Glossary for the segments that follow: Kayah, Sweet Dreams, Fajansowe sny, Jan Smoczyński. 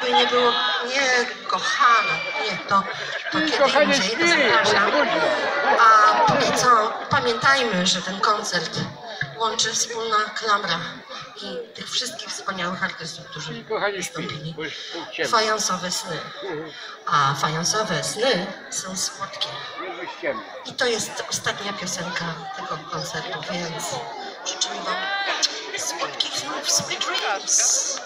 by nie było, nie, kochana, nie, to kiedy indziej, to zapraszam. A póki co pamiętajmy, że ten koncert łączy wspólna klamra i tych wszystkich wspaniałych artystów, którzy wystąpili. Fajansowe sny. A fajansowe sny są słodkie. I to jest ostatnia piosenka tego koncertu, więc życzymy Wam słodkich snów, sweet dreams.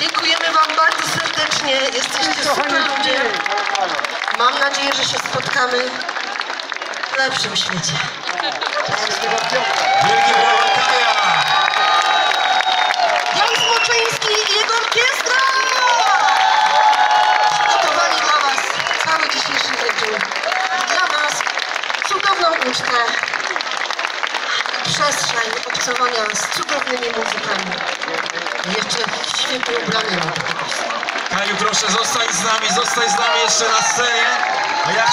Dziękujemy Wam bardzo serdecznie, jesteście super ludzie. Mam nadzieję, że się spotkamy w lepszym świecie. Wielkie brawa Kayah! Jan Smoczyński i jego orkiestra! Przygotowali dla Was cały dzisiejszy wieczór. Dla Was cudowną ucztę i przestrzeń obcowania z cudownymi muzykami. Jeszcze świetnie ubranymi. Kayu, proszę, zostań z nami jeszcze na scenie.